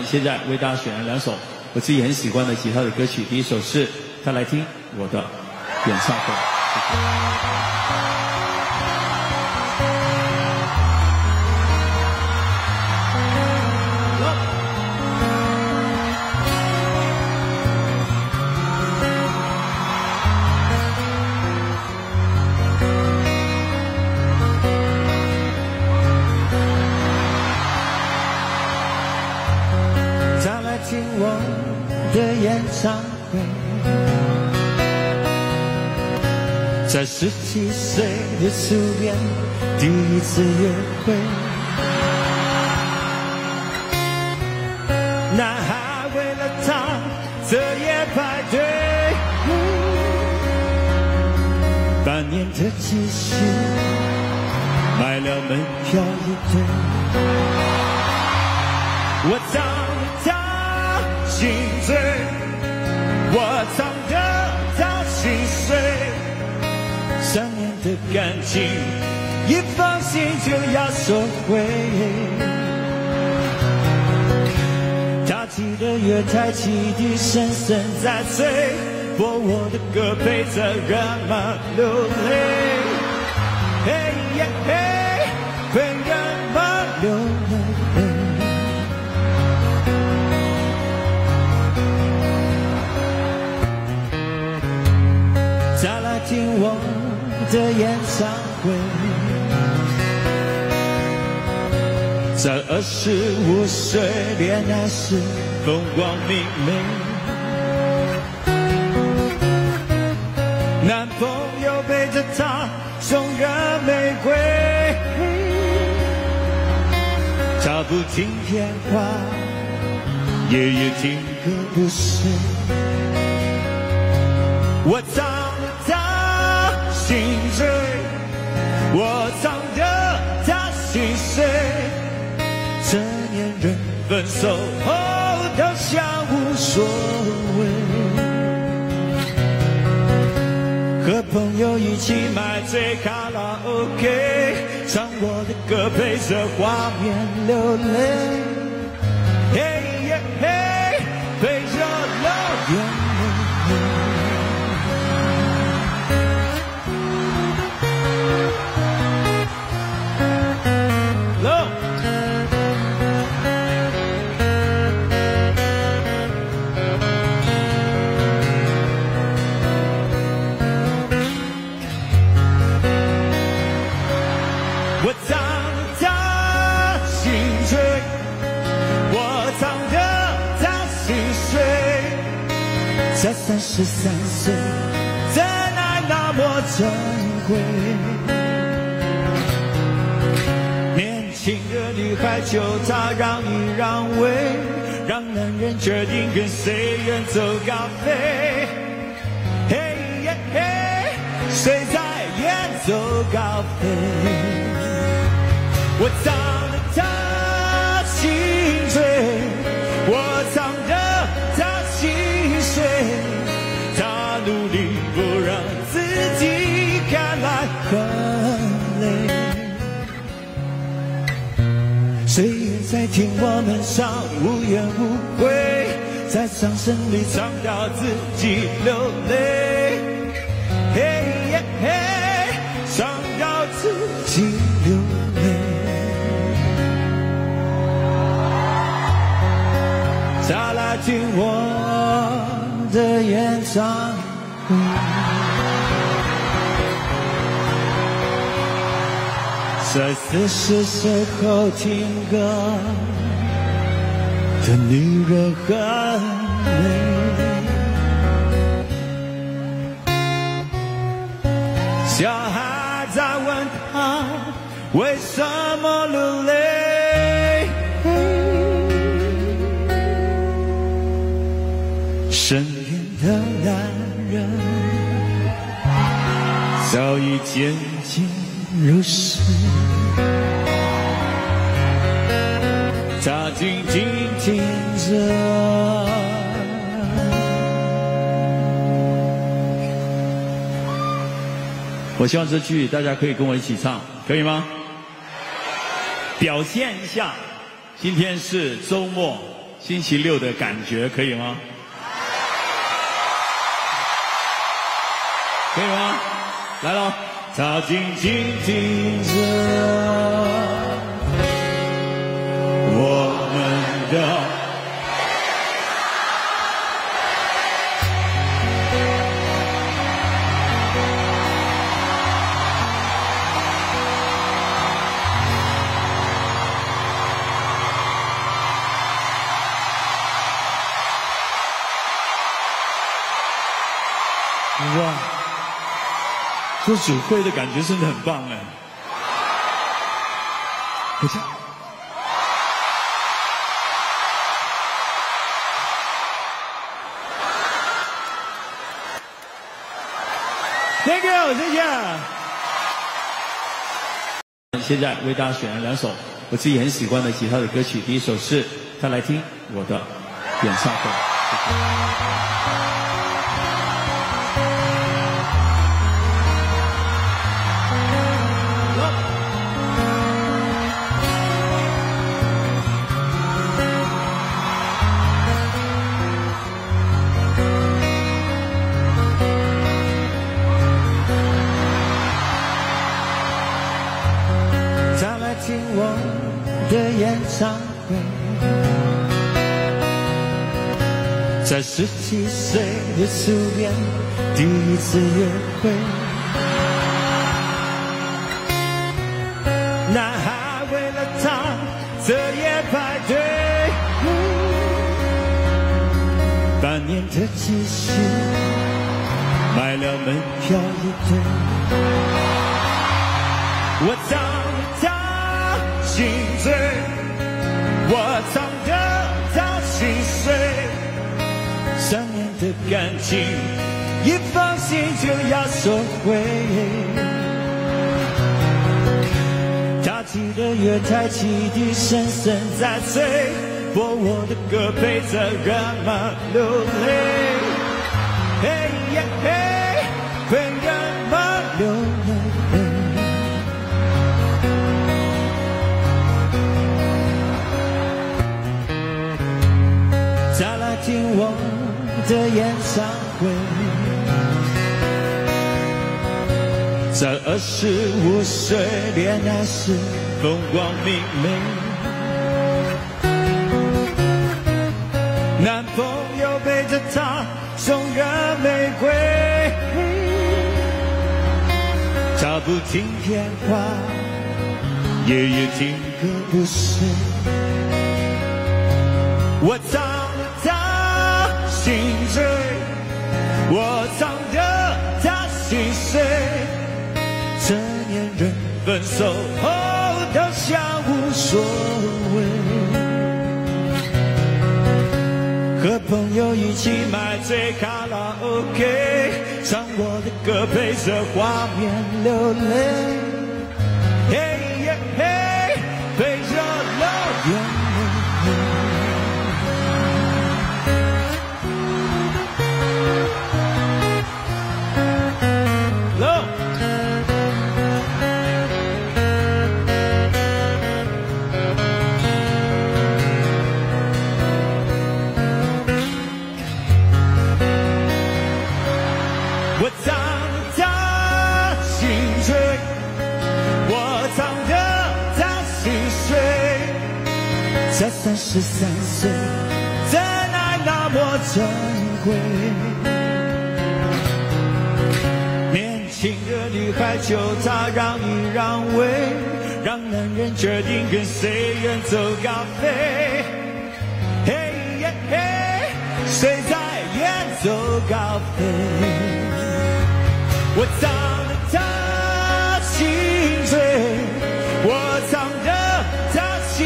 现在为大家选了两首我自己很喜欢的吉他的歌曲，第一首是再来听我的演唱会。谢谢。听我的演唱会，在17岁的初恋，第一次约会。男孩为了她彻夜排队，半年的积蓄买了门票一对。我唱她心醉，我唱得他心碎。3年的感情，一放心就要收回。他提的月台汽笛声声在催，播我的歌陪着人们流泪。嘿呀嘿，陪人们流泪。再来听我的演唱会，在25岁恋爱时风光明媚。男朋友背着她送人玫瑰，她不听电话，夜夜听歌不睡。我唱。心醉，我唱得他心碎。成年人分手后都像无所谓，和朋友一起买醉卡拉 OK， 唱我的歌陪着画面流泪。嘿耶嘿，陪着流眼泪。我唱他心醉，我唱得他心碎。才33岁，真爱那么珍贵。年轻的女孩求他让一让位，让男人决定跟谁远走高飞。嘿耶嘿，谁在远走高飞？我唱得他心醉，我唱得他心碎。他努力不让自己看来很累。谁也在听我们唱无怨无悔，在掌声里唱到自己流泪。嘿耶嘿，唱到自己流泪。再来听我的演唱会。在40岁后听歌的女人很美。小孩在问她为什么流泪。身边的男人早已渐渐入睡，她静静听着我希望这句大家可以跟我一起唱，可以吗？表现一下，今天是周末。星期六的感觉可以吗？可以吗？来喽！他静静听着我们的。 哇，做主会的感觉真的很棒哎！不错。Thank you， 谢谢。现在为大家选了两首我自己很喜欢的吉他的歌曲，第一首是他来听我的演唱会。谢谢。 听我的演唱会，在17岁的初恋，第一次约会，男孩为了她彻夜排队，半年的积蓄买了门票一对，我找。 心醉，我唱得他心碎。3年的感情，一放心就要收回。他提的月台汽笛声声在催，播我的歌陪着人们流泪。嘿呀嘿，陪人们流泪。 再来听我的演唱会，在25岁恋爱时风光明媚，男朋友背着她送人玫瑰，她不听电话，夜夜听歌不睡，我在。 心醉，我唱得他心碎。成年人分手后都像无所谓，和朋友一起买醉卡拉 OK， 唱我的歌陪着画面流泪，嘿呀嘿，陪着流泪。 在33岁，真爱那么珍贵。年轻的女孩求他让一让位，让男人决定跟谁远走高飞。嘿耶嘿，谁在远走高飞？我唱得他心醉，我唱得他心。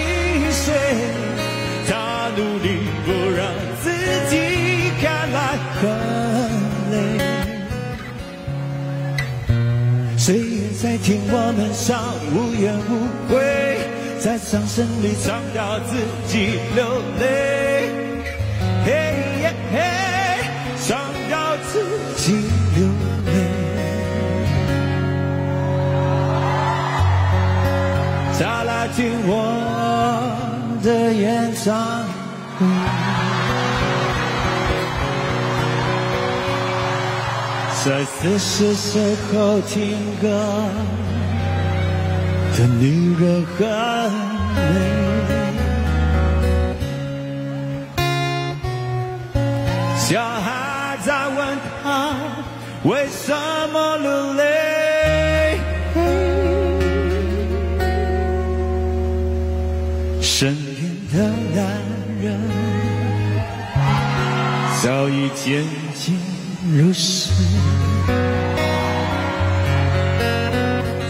他努力不让自己看来很累，谁也在听我们唱无怨无悔，在掌声里唱到自己流泪，嘿耶嘿，唱到自己流泪，再来听我。 的演唱再次是谁后听歌的女人很美，小孩在问她为什么流泪，身边的男人早已渐渐如是，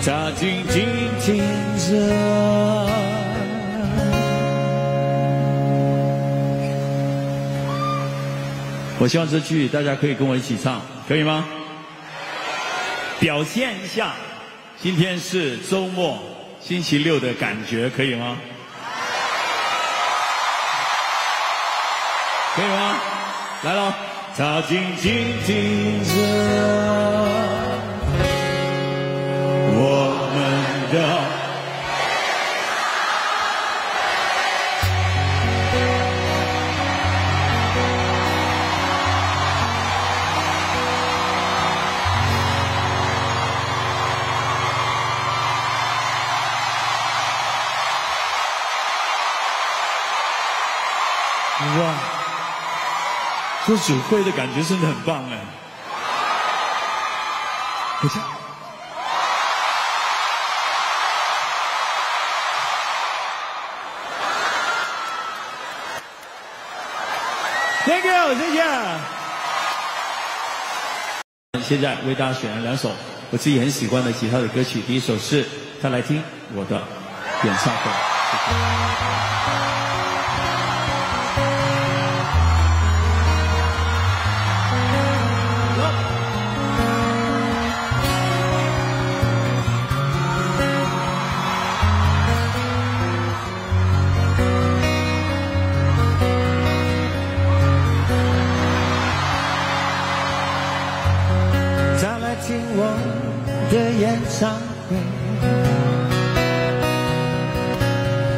他静静听着，我希望这句大家可以跟我一起唱，可以吗？表现一下今天是周末星期六的感觉，可以吗？可以吗？来喽，他静静听着我们的，哇，做主会的感觉真的很棒哎！不是，Thank you， 谢谢。现在为大家选了两首我自己很喜欢的吉他的歌曲，第一首是《他来听我的演唱会》。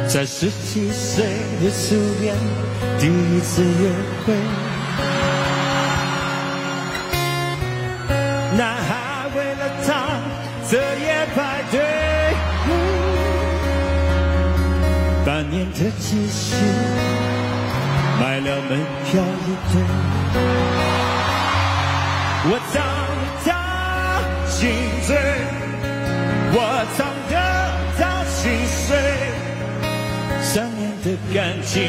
在17岁的初恋，第一次约会，男孩为了她彻夜排队，半年的积蓄买了门票一对，我藏她心醉，我藏得她心碎。3年的感情，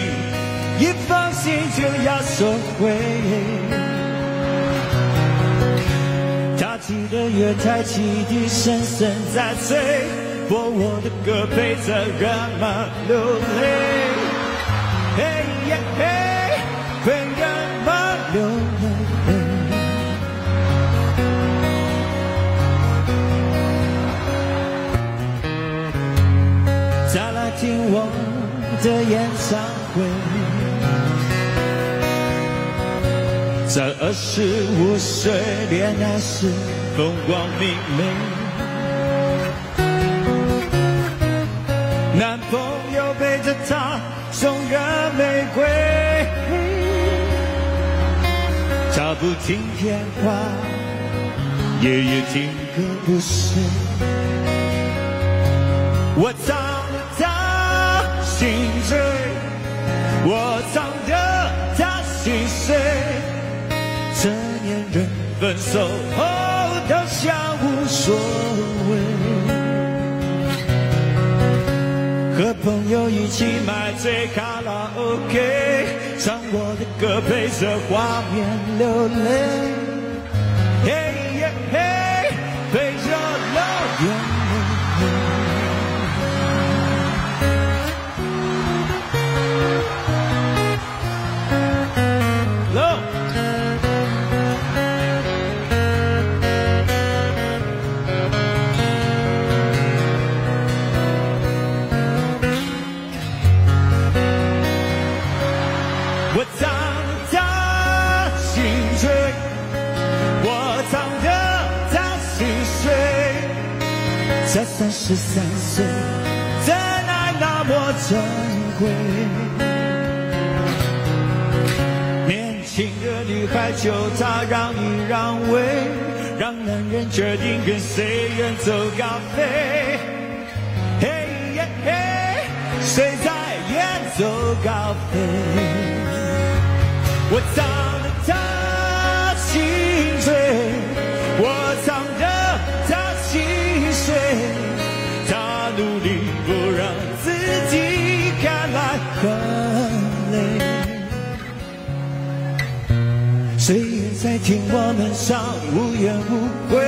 一放心就要收回。他提的月台汽笛声声在催，播我的歌陪着人们流泪。嘿耶嘿，陪人们流泪。再来听我的演唱会，在25岁恋爱时风光明媚，男朋友背着她送人玫瑰，她不听电话，夜夜听歌不睡，我在。心醉，我藏得她心碎。成年人分手后都像无所谓，和朋友一起买醉卡拉 OK， 唱我的歌陪着画面流泪。嘿耶嘿，陪着流眼泪。才33岁，真爱那么珍贵，女孩求他让一让位，让男人决定跟谁远走高飞。嘿耶嘿，谁在远走高飞？我藏得他心碎，我藏得他心碎，他努力不让自己看来很累。 谁也在听我们唱无怨无悔，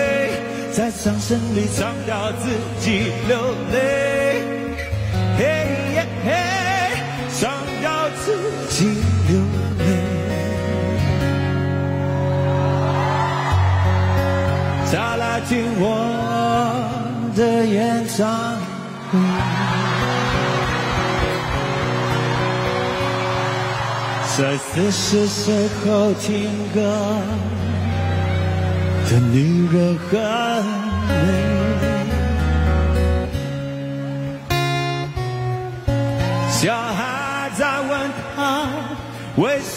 在掌声里唱到自己流泪，嘿耶嘿，唱到自己流泪。他来听我的演唱会，在40岁后听歌的女人很美。小孩在问她为什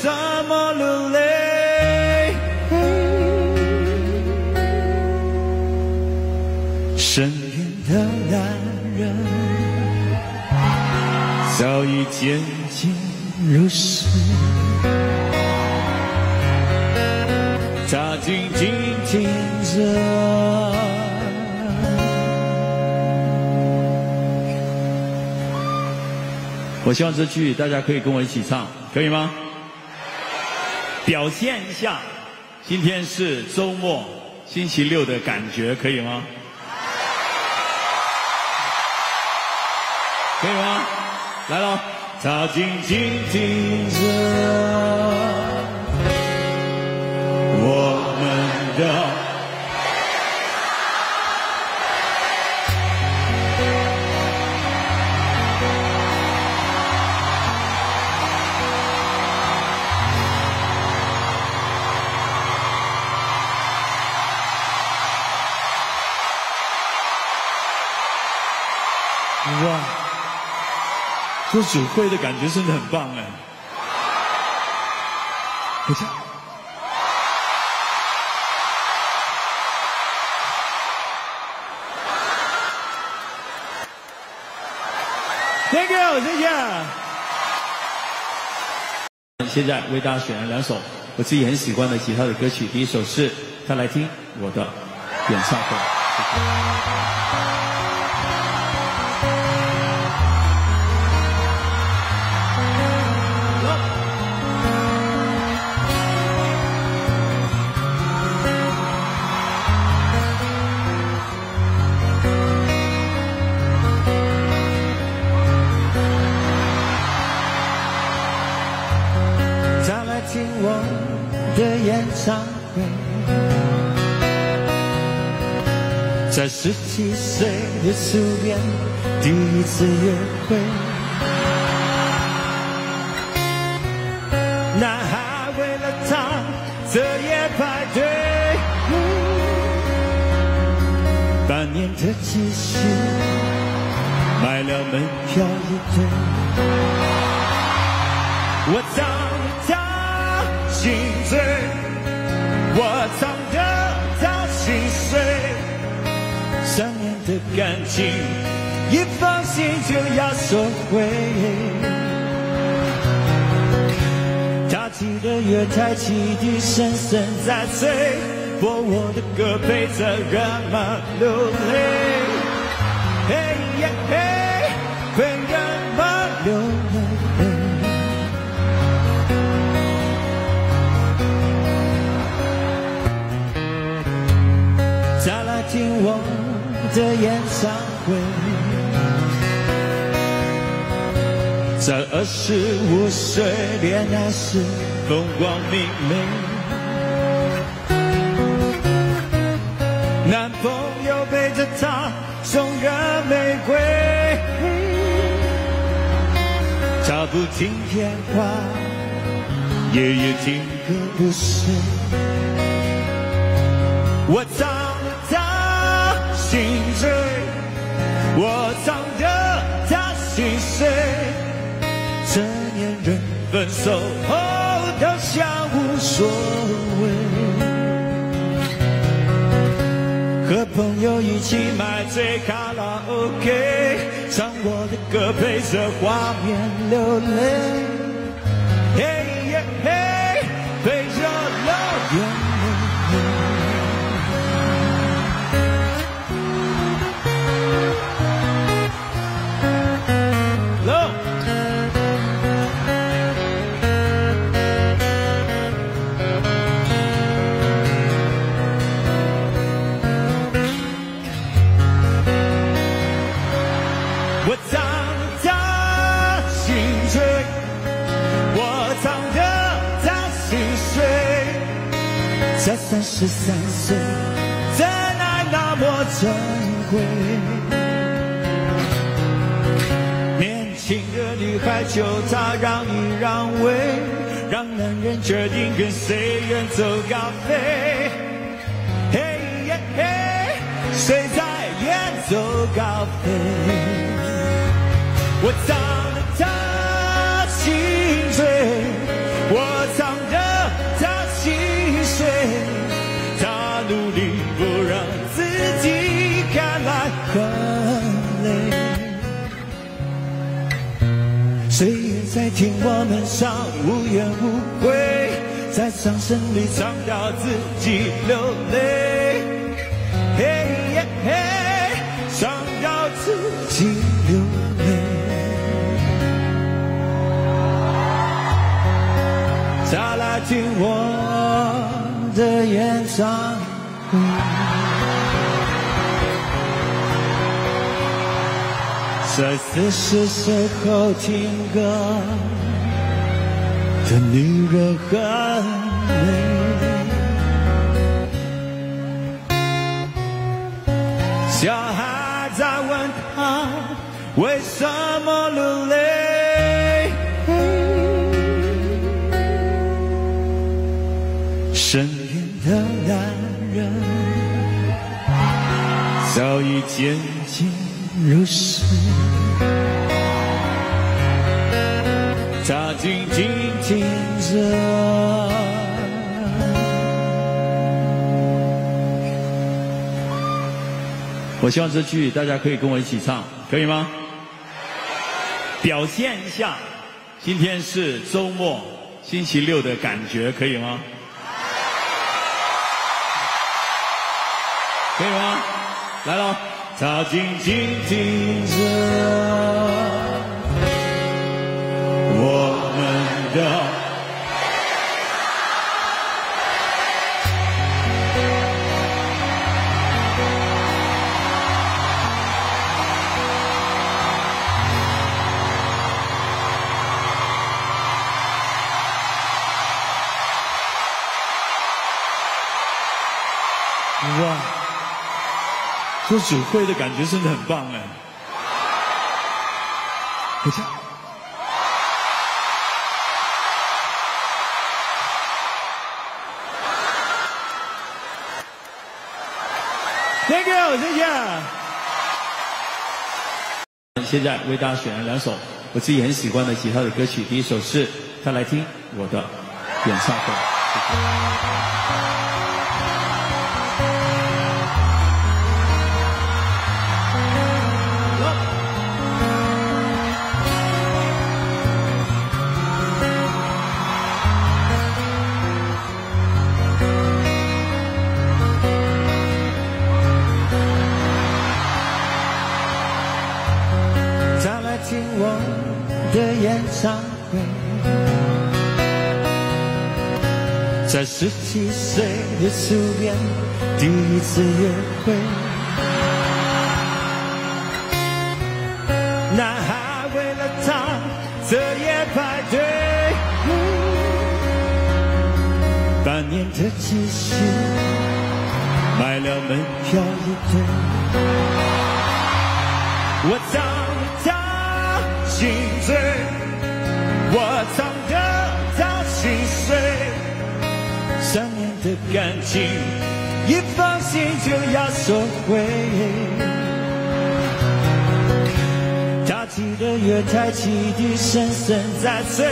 么流泪，身边的男人早已渐渐 入睡，他静静听着我希望这句大家可以跟我一起唱，可以吗？表现一下，今天是周末，星期六的感觉，可以吗？可以吗？来喽！ 他静静听着我们的，哇！ 这主会的感觉真的很棒哎！等一下，Thank you， 谢谢。现在为大家选了两首我自己很喜欢的吉他的歌曲，第一首是《他来听我的演唱会》。谢谢。 在17岁的初恋，第一次约会，男孩为了她彻夜排队，半年的积蓄买了门票一对，我藏得她心碎，我藏得她心碎。 3年的感情，一放心就要收回。他提的月台汽笛声声在催，播我的歌陪着人们流泪。嘿耶嘿，陪人们流泪。再来听我 的演唱会，在25岁恋爱时风光明媚，男朋友背着她送人玫瑰，她不听电话，夜夜听歌不睡，我藏得她心。 我藏着她心碎，成年人分手后都像无事。所谓。和朋友一起买醉卡拉 OK， 唱我的歌，陪着画面流泪。嘿耶嘿，陪着流眼泪。 才33岁，真爱那么珍贵。年轻的女孩就她让一让位，让男人决定跟谁远走高飞。嘿耶嘿，谁在远走高飞？我唱得她心醉，我唱得。 他努力不让自己看来很累，谁也在听我们唱无怨无悔，在掌声里唱到自己流泪，嘿耶嘿，唱到自己流泪，再来听我。 的演唱会，在40岁后听歌的女人很美。小孩在问她为什么流泪。 身边的男人早已渐渐入睡，他静静听着我希望这句大家可以跟我一起唱，可以吗？表现一下，今天是周末，星期六的感觉，可以吗？ 可以吗？来喽！他静静听着我们的，哇！ 做主会的感觉真的很棒哎！不是，Thank you， 谢谢。现在为大家选了两首我自己很喜欢的吉他的歌曲，第一首是再来听我的演唱会。谢谢。 听我的演唱会，在17岁的初恋，第一次约会。男孩为了她彻夜排队，半年的积蓄买了门票一对。我找她。 心醉，我唱得他心碎。3年的感情，一封信就要收回。他提的月台汽笛声声在催，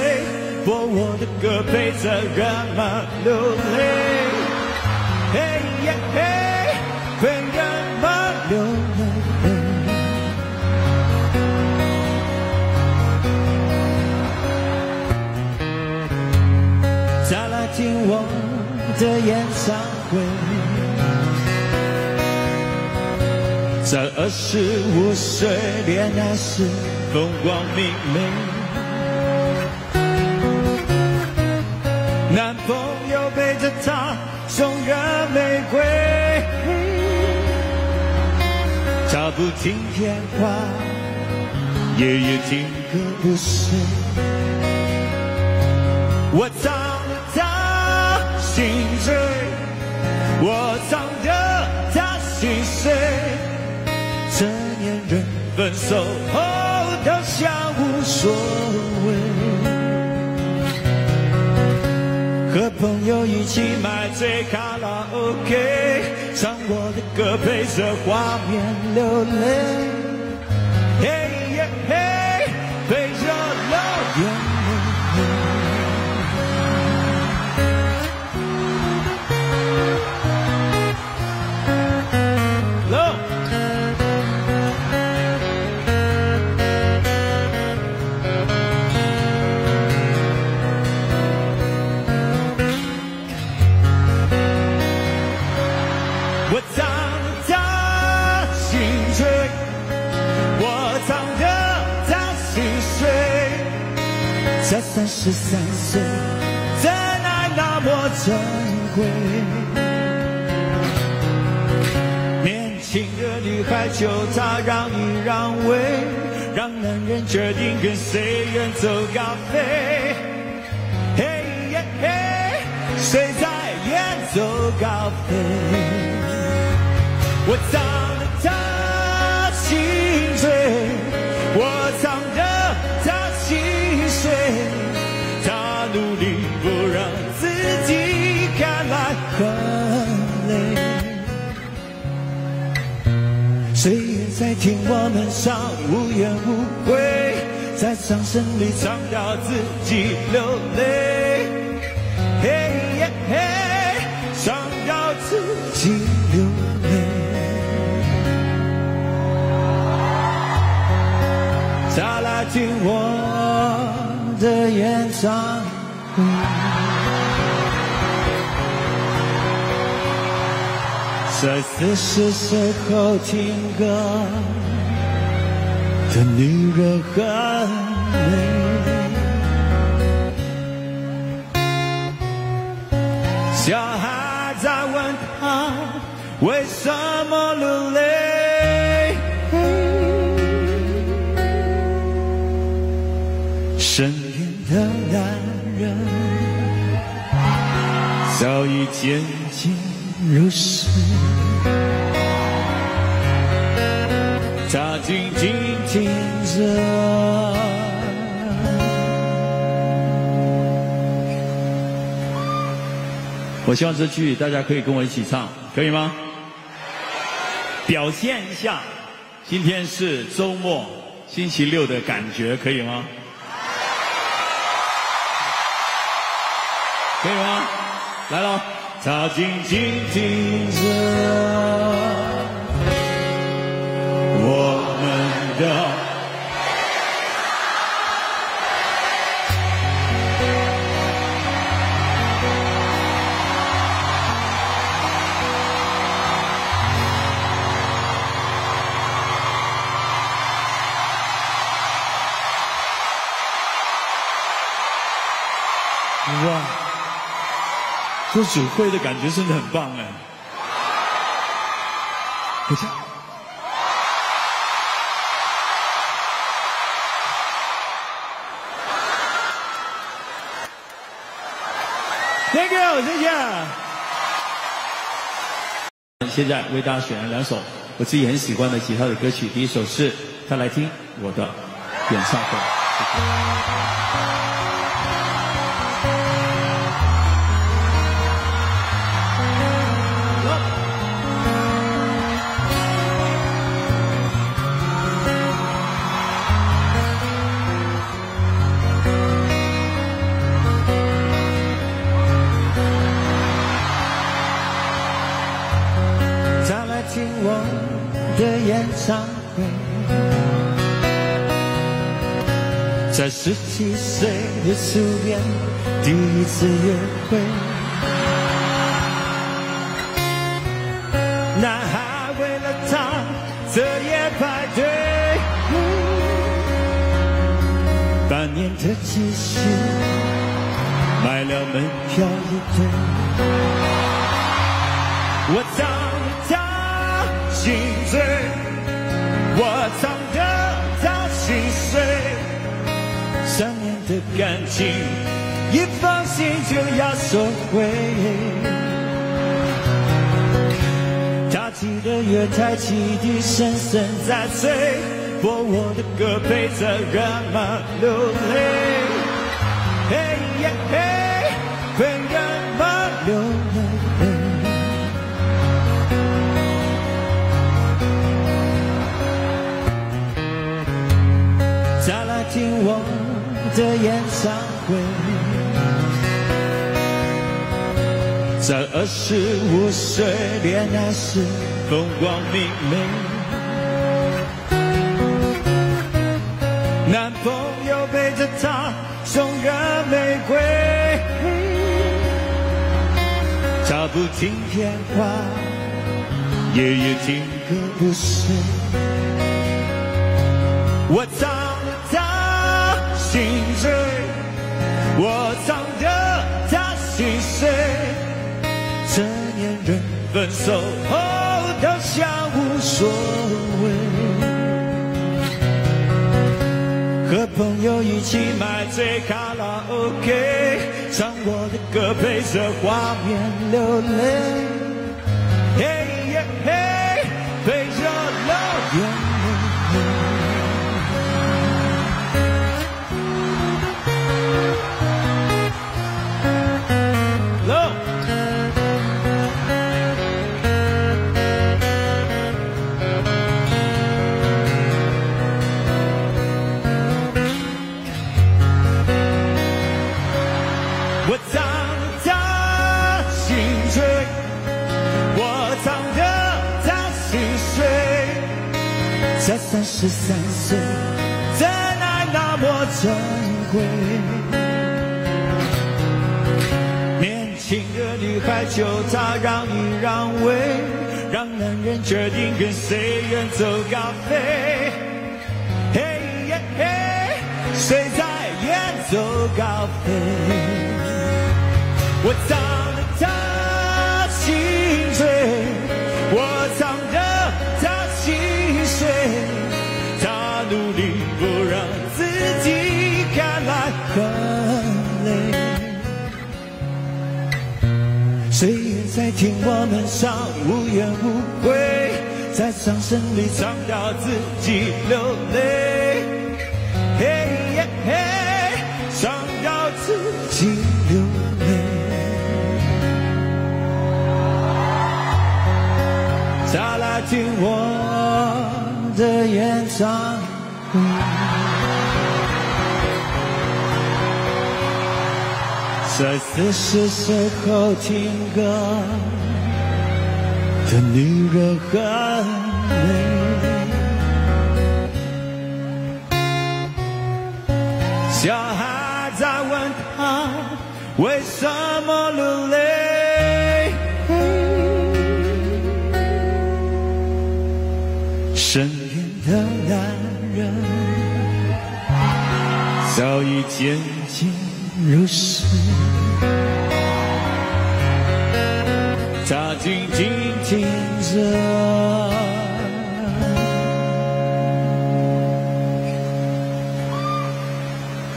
我的歌陪着干嘛流泪？嘿呀嘿，快干嘛流泪？再来听我的演唱会，在25岁恋爱时风光明媚。 男朋友背着她送人玫瑰，她不听电话，夜夜听歌不睡。我唱得她心醉，我唱得她心碎。成年人分手后都像无所谓。 和朋友一起买醉卡拉 OK， 唱我的歌陪着画面流泪，嘿呀嘿，陪着流眼泪。才33岁，真爱那么珍贵。年轻的女孩求他让一让位，让男人决定跟谁远走高飞。嘿耶嘿，谁在远走高飞？我唱得她心醉，我唱得她心。 他努力不让自己看来很累，谁也在听我们唱无怨无悔，在掌声里唱到自己流泪，嘿耶嘿，唱到自己流泪，再来听我。 的演唱会，在40岁后听歌的女人很美。小孩在问她为什么流泪。 身边的男人早已渐渐入睡，她静静听着我希望这句大家可以跟我一起唱，可以吗？表现一下，今天是周末，星期六的感觉，可以吗？ 可以吗？来了，他静静听着我们的，哇！ 做主会的感觉真的很棒哎！不是，Thank you， 谢谢。现在为大家选了两首我自己很喜欢的吉他的歌曲，第一首是他来听我的演唱会。谢谢。在17岁的初恋，第一次约会，男孩为了她彻夜排队，半年的积蓄买了门票一对，我藏得她心碎，我藏得她心碎。 3年的感情，一放心就要收回。他踢得月台汽笛声声在催，播我的歌陪着人们流泪。嘿耶嘿，陪人们流泪。再来听我。 的演唱会，在25岁恋爱时风光明媚，男朋友背着她送人玫瑰，她不听电话，夜夜听歌不睡，我在。 心碎，我藏得她心碎。成年人分手后都像无所谓，和朋友一起买醉卡拉 OK， 唱我的歌陪着画面流泪，嘿耶嘿，陪着流眼泪。 才33岁，真爱那么珍贵。年轻的女孩求他让一让位，让男人决定跟谁远走高飞。嘿耶嘿，谁在远走高飞？我藏得她心碎，我藏得她心。 他努力不让自己看来很累，谁也在听我们唱无怨无悔，在掌声里唱到自己流泪，嘿耶嘿，唱到自己流泪，再来听我。 的演唱会，在40岁后听歌的女人很美。小孩在问她为什么流泪。 身边的男人早已渐渐入睡，他静静听着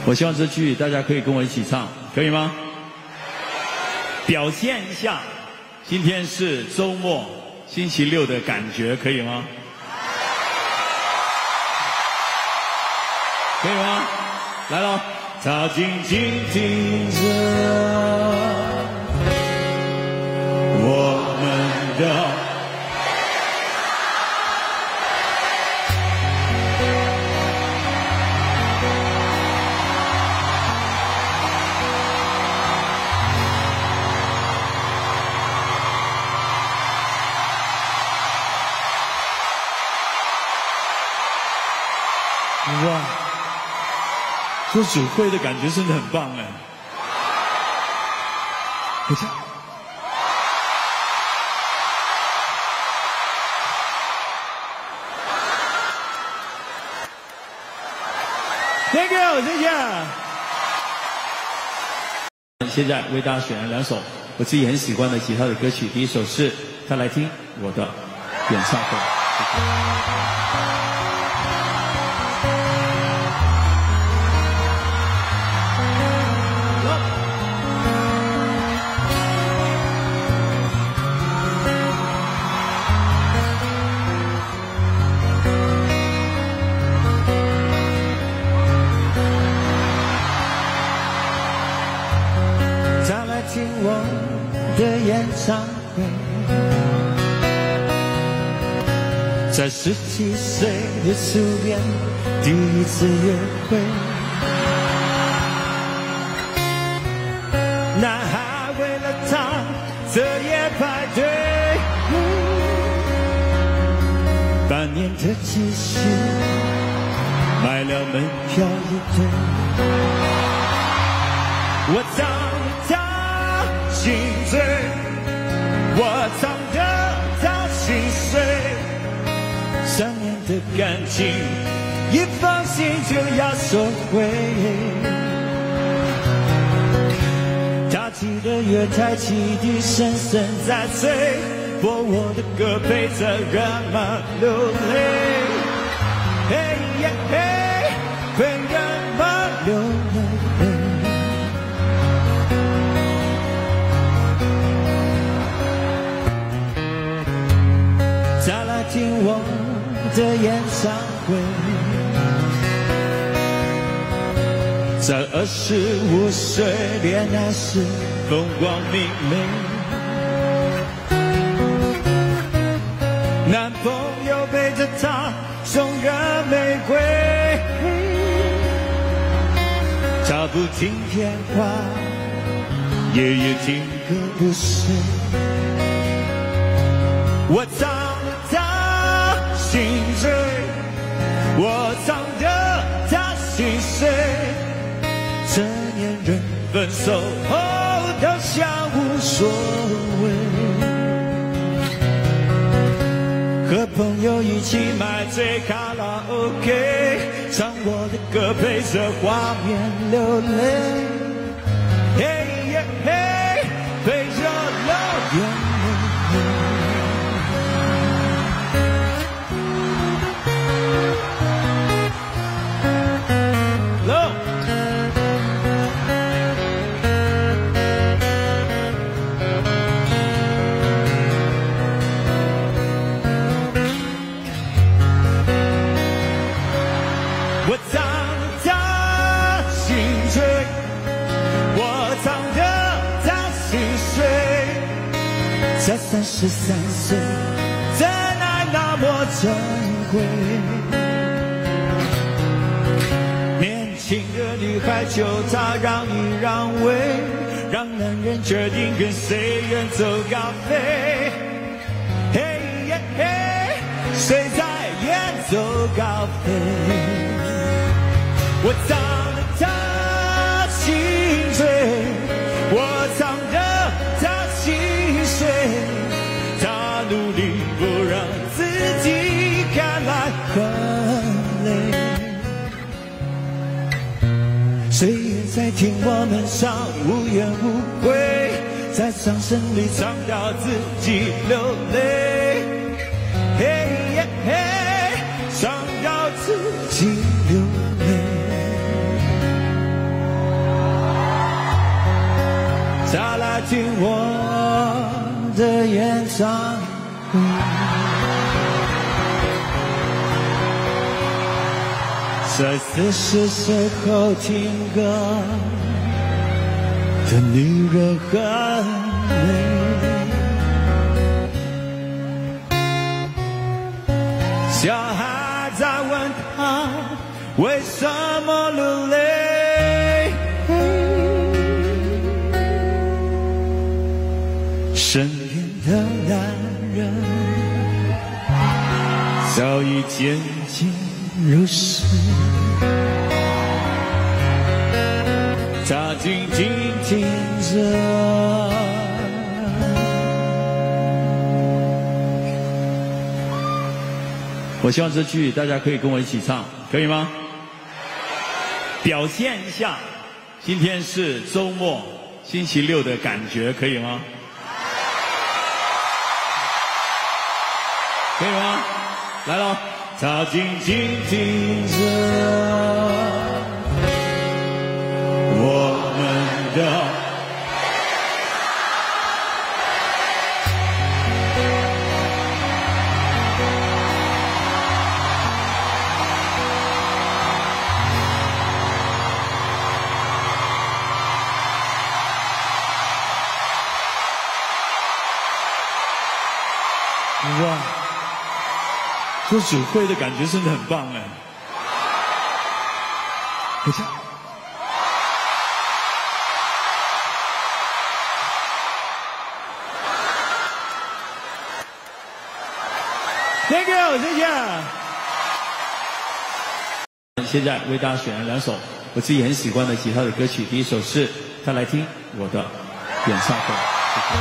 我希望这句大家可以跟我一起唱，可以吗？表现一下，今天是周末，星期六的感觉，可以吗？ 可以吗？来了，他静静听着我们的。哇！这主会的感觉真的很棒哎！等一下，Thank you， 谢谢。现在为大家选了两首我自己很喜欢的吉他的歌曲，第一首是再来听我的演唱会。谢谢。 在17岁的初恋，第一次约会。男孩为了她彻夜排队，半年的积蓄买了门票一对。我藏她心醉，我藏得她心碎。 3年的感情，一放心就要收回。他踢得月台汽笛声声在催，播我的歌陪着人们流泪。嘿呀嘿，陪人们流泪。再来听我。 的演唱会，在25岁恋爱时风光明媚，男朋友背着她送人玫瑰，她不听电话，夜夜听歌不睡，我藏她心。 醉，我藏着她心碎。成年人分手后都像无所谓，和朋友一起买醉卡拉 OK， 唱我的歌陪着画面流泪。嘿呀嘿，陪着流眼泪。 才33岁，真爱那么珍贵。年轻的女孩求他让一让位，让男人决定跟谁远走高飞。嘿耶嘿，谁在远走高飞？我藏着她心醉，我藏着她心。 谁？他努力不让自己看来很累，谁也在听我们唱无怨无悔，在掌声里唱到自己流泪，嘿耶嘿，唱到自己流泪。再来听我。 的演唱会，在40岁后听歌的女人很美。小孩在问她为什么流泪。 身边的男人早已渐渐入睡，它静静听着。 我希望这句大家可以跟我一起唱，可以吗？表现一下，今天是周末，星期六的感觉，可以吗？可以吗？来喽！它静静听着我们的。 哇，做主会的感觉真的很棒哎！等一下，Thank you， 谢谢。现在为大家选了两首我自己很喜欢的吉他的歌曲，第一首是大家来听我的演唱会。谢谢。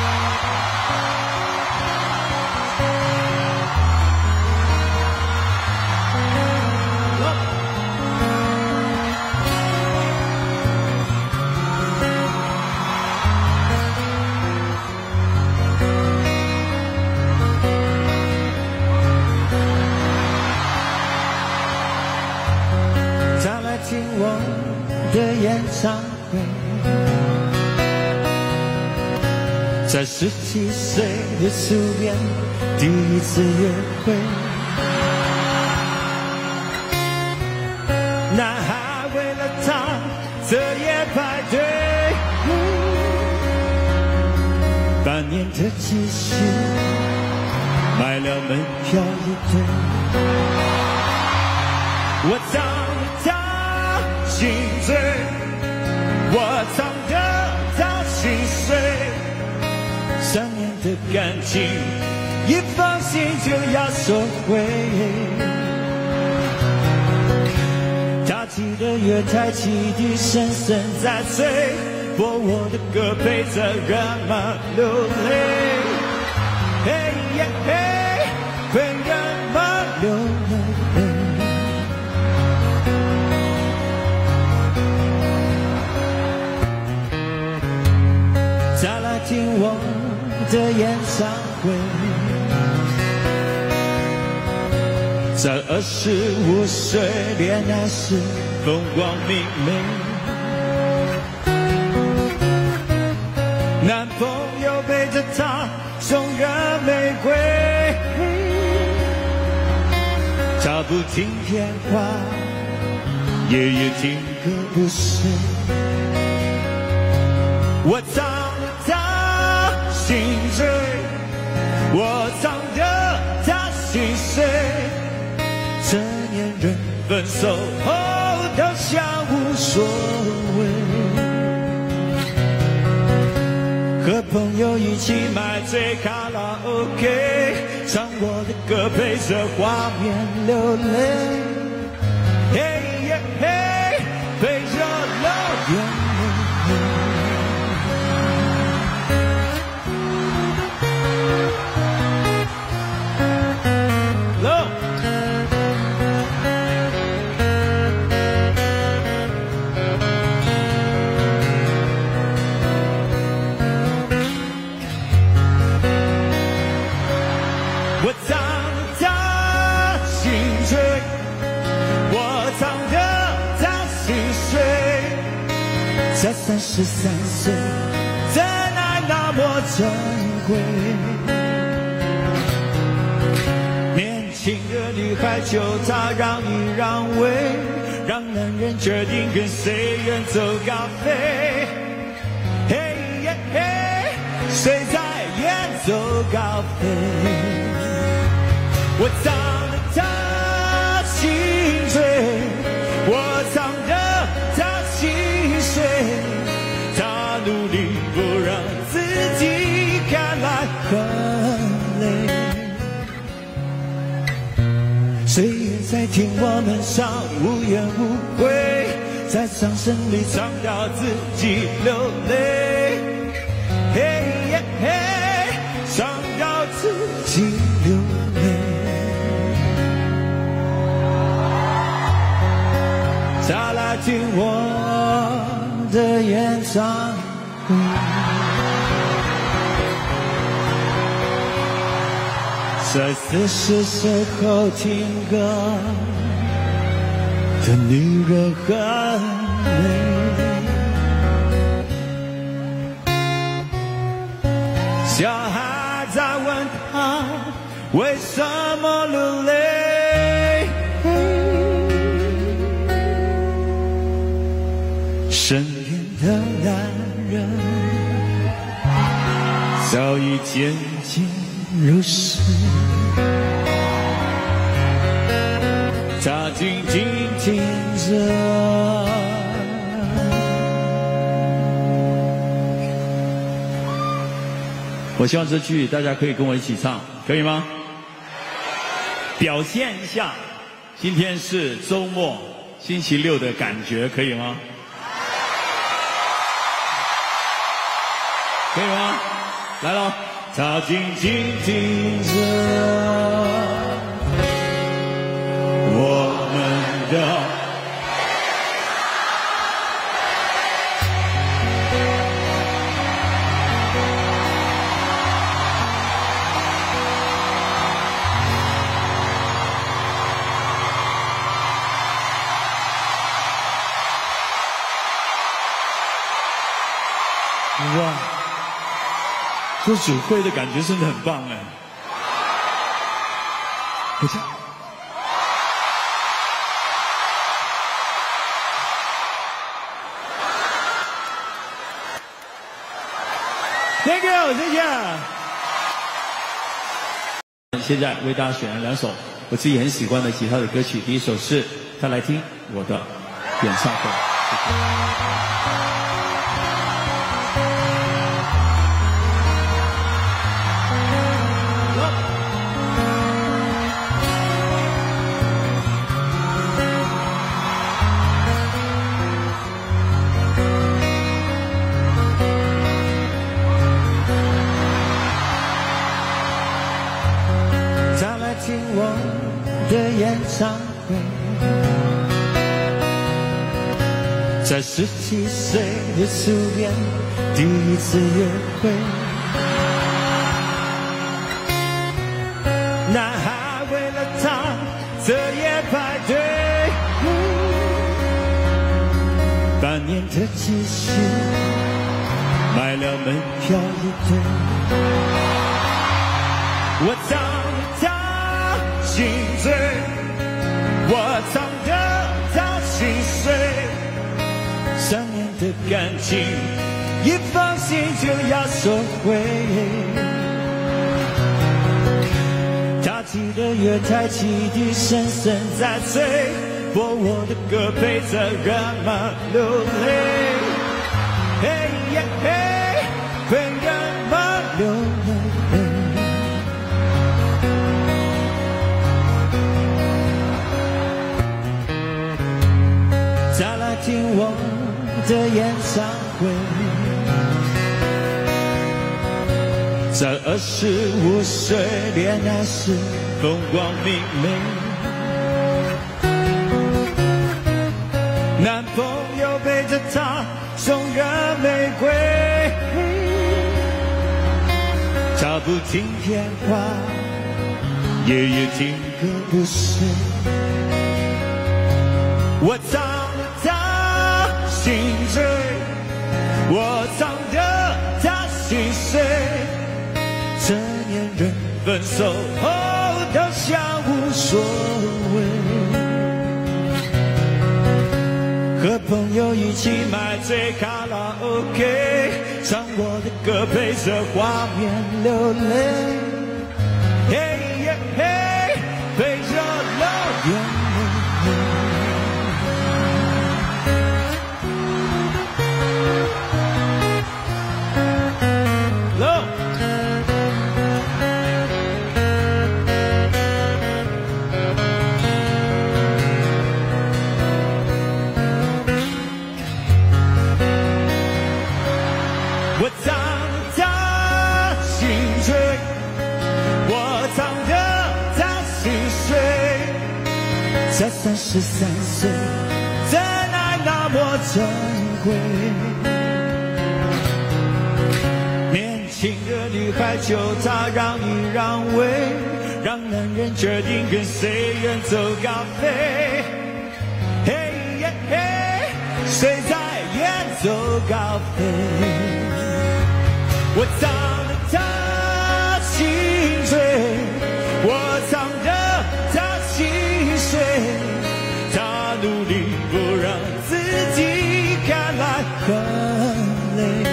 听我的演唱会，在17岁的初恋，第一次约会，男孩为了她彻夜排队，半年的积蓄买了门票一对，我找。 心醉，我唱得他心碎。3年的感情，一放心就要收回。他提的月台汽笛声声在催，播我的歌陪着人们流泪。嘿呀嘿，陪人们流泪。 再来听我的演唱会，在25岁恋爱时风光明媚，男朋友背着她送人玫瑰，她不听电话，夜夜听歌不睡，我唱。 心醉，我唱得他心碎。成年人分手后都像无所谓，和朋友一起买醉卡拉 OK， 唱我的歌陪着画面流泪。嘿呀嘿，陪着流泪。 在33岁，真爱那么珍贵。年轻的女孩求他让一让位，让男人决定跟谁远走高飞。嘿耶嘿，谁在远走高飞？我唱得他心醉，我唱得他心。 他努力不让自己看来很累，谁也在听我们唱无怨无悔，在掌声里唱到自己流泪，嘿耶嘿，唱到自己流泪。他来听我的演唱会，在40岁后听歌。 的女人很美，小孩在问她为什么流泪，身边的男人早已渐渐入睡。 他静静听着，我希望这句大家可以跟我一起唱，可以吗？表现一下，今天是周末，星期六的感觉，可以吗？可以吗？来了，他静静听着。 哇，这主会的感觉真的很棒哎！不是。 Thank you， 谢谢。现在为大家选了两首我自己很喜欢的吉他的歌曲。第一首是《他来听我的演唱会》。在17岁的初恋，第一次约会，男孩为了她彻夜排队，半年的积蓄买了门票一对，我唱她心醉，我唱得她心碎。 3年的感情，一放心就要收回。他提的月台汽笛声声在催，播我的歌陪着人们流泪。嘿耶嘿，陪人们流泪。再来听我。 的演唱会，在25岁恋爱时风光明媚，男朋友背着她送人玫瑰，她不听电话，夜夜听歌不睡，我唱。 心醉，我唱得他心碎。成年人分手后都像无所谓，和朋友一起买醉卡拉 OK， 唱我的歌陪着画面流泪，嘿耶嘿，陪着流眼泪。23岁，真爱那么珍贵。年轻的女孩就她让你让位，让男人决定跟谁远走高飞。嘿耶嘿，谁在远走高飞？我藏得她心碎，我藏得她心碎。 努力不让自己看来很累，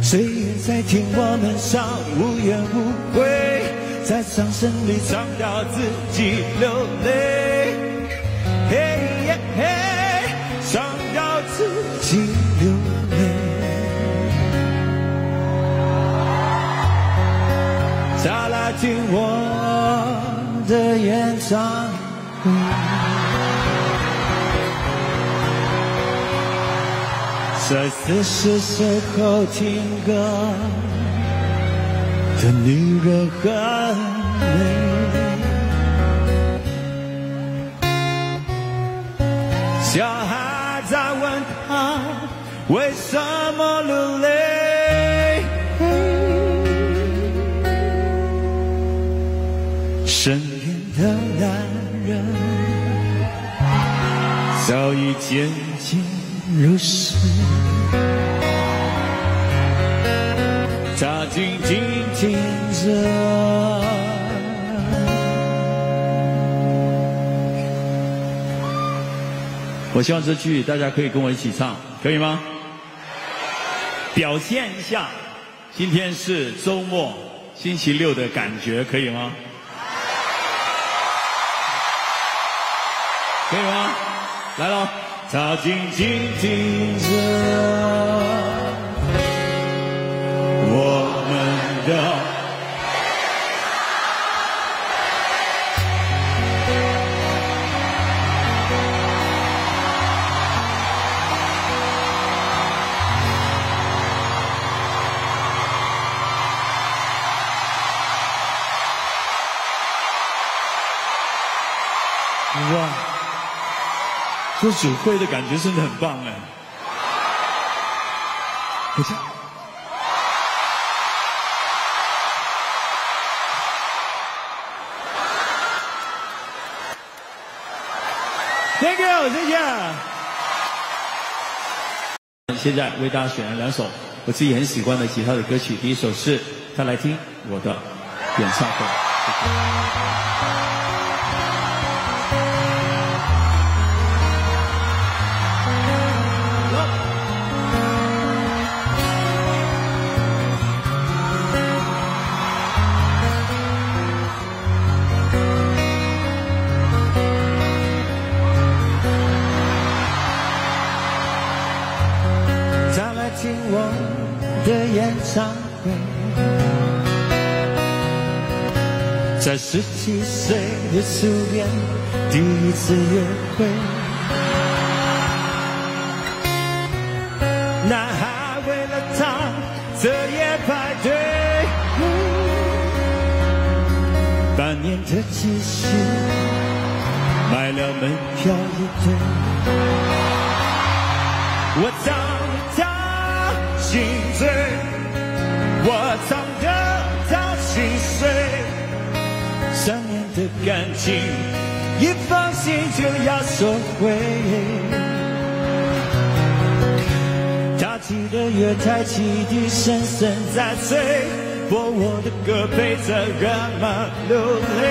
谁也在听我们唱无怨无悔，在掌声里唱到自己流泪，嘿耶嘿，唱到自己流泪。他来听我的演唱。 在40岁后听歌的女人很美。小孩在问她为什么流泪，身边的男人早已渐渐。 入睡，他静静听着我希望这句大家可以跟我一起唱，可以吗？表现一下，今天是周末，星期六的感觉，可以吗？可以吗？来喽！ 他静静听着我们的，哇！ 这主会的感觉真的很棒哎！等一下，Thank you， 谢谢。现在为大家选了两首我自己很喜欢的吉他的歌曲，第一首是《他来听我的演唱会》。谢谢。 在17岁的初恋，第一次约会，男孩为了她彻夜排队，半年的积蓄买了门票一对，我藏得她心碎，我藏得她心碎。 3年的感情，一放心就要收回。他提的月台汽笛声声在催，播我的歌陪着人们流泪。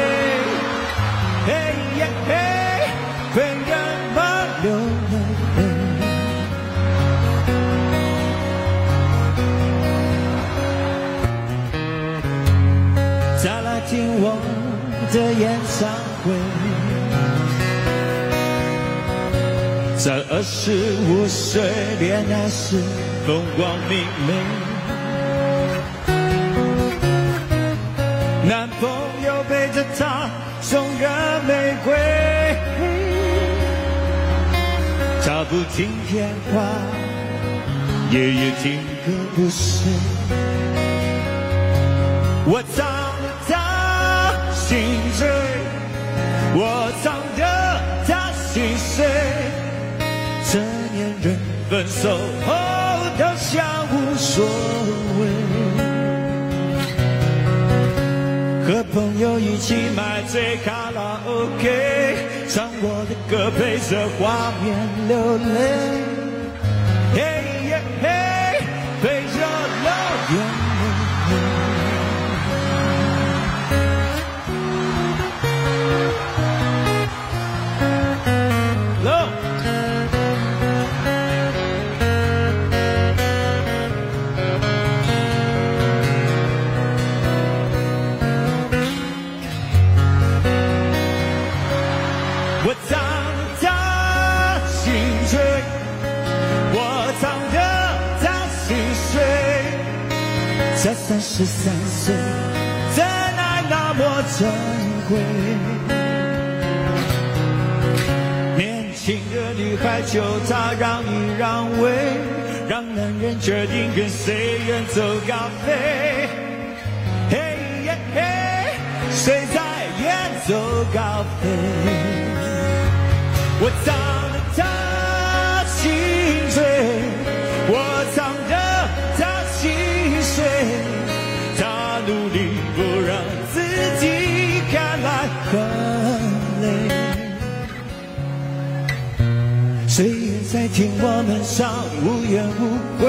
嘿耶嘿，陪人们流泪。再来听我。 的演唱会，在25岁恋爱时风光明媚，男朋友背着她送人玫瑰，她不听电话，夜夜听歌不睡，我藏得她。 心碎，我分手后倒下无所谓，和朋友一起买醉卡拉 OK， 唱我的歌，陪着画面流泪。 才33岁，真爱那么珍贵。年轻的女孩就差让一让位，让男人决定跟谁远走高飞。嘿耶嘿，谁在远走高飞？我唱得她心醉，我唱得。 他努力不让自己看来很累，谁也在听我们唱无怨无悔，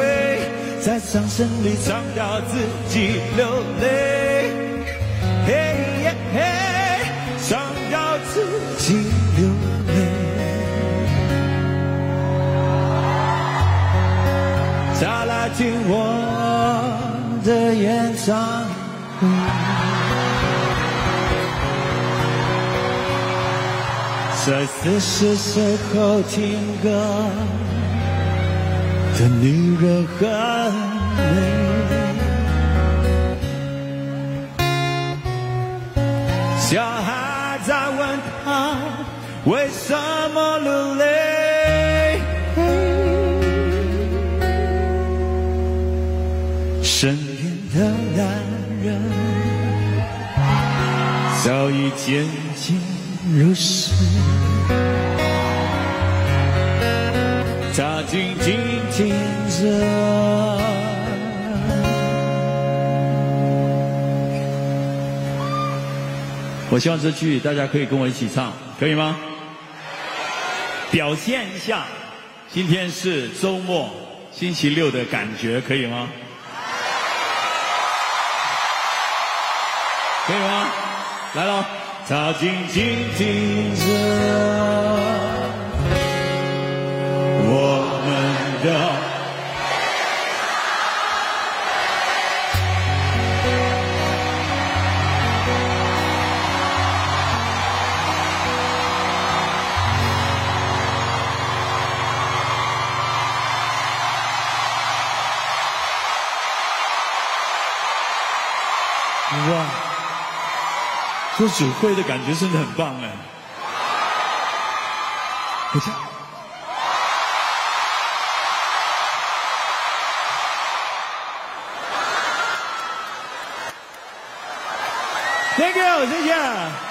在掌声里唱到自己流泪，嘿耶嘿，唱到自己流泪，再来听我。 的演唱会，在40岁后听歌的女人很美。小孩在问她为什么流泪。 身边的男人早已渐渐入睡，他静静听着我希望这句大家可以跟我一起唱，可以吗？表现一下，今天是周末，星期六的感觉，可以吗？ 可以吗？来喽！他静静听着我们的，哇！ 做主会的感觉真的很棒哎！我唱，Thank you， 谢谢。